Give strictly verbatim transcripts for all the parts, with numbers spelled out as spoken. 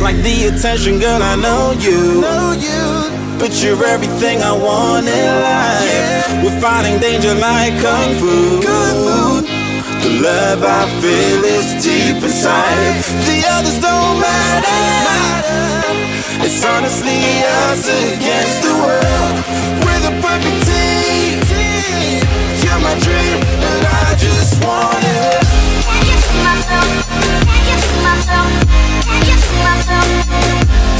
Like the attention, girl, I know you, know you. But you're everything I want in life, yeah. We're fighting danger like Kung Fu. Kung Fu. The love I feel is deep inside. The others don't matter. It's honestly us against the world. We're the perfect team. You're my dream, and I just want it. Can't get to myself, can't get to myself, can't get to myself,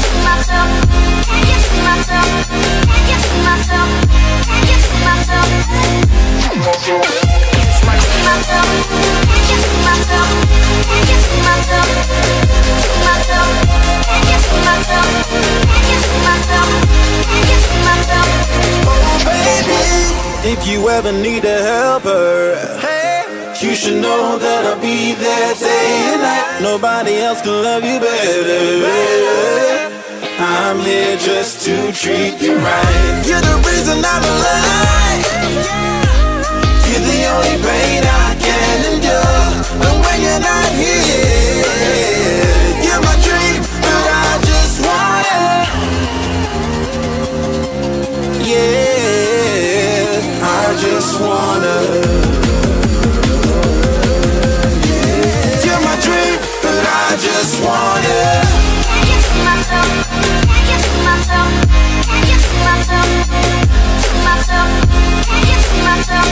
to myself, can't get to myself, can't get to myself, can't get to myself, can't get to myself. If you ever need a helper, hey, you should know that I'll be there day and night. Nobody else can love you better. I'm here just to treat you right. You're the reason I'm alive. You're the only pain I can endure. And when you're not here, you're my dream, but I just want it. Yeah, I just want it. Yeah. You're my dream, but I just want it. Can't get to myself, can't get to myself, can't get to myself, to myself, can't get to myself.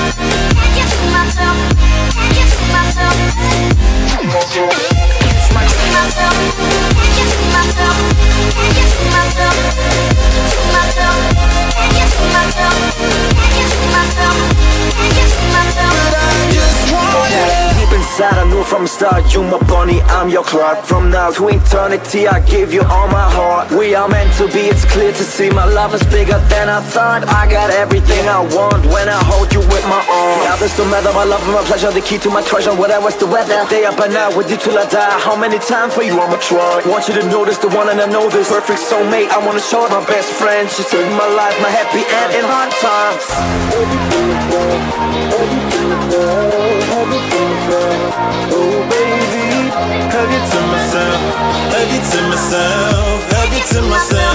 I knew from the start, you my bunny, I'm your clock. From now to eternity, I give you all my heart. We are meant to be, it's clear to see. My love is bigger than I thought. I got everything I want when I hold you with my arms. Now this don't matter, my love and my pleasure, the key to my treasure, whatever's the weather. Day up and out with you till I die. How many times for you, I'm a try. Want you to notice the one and I know this. Perfect soulmate, I wanna show it. My best friend, she saved my life, my happy end in hard times. Oh baby, hug it to myself, hug it to myself, hug it to myself.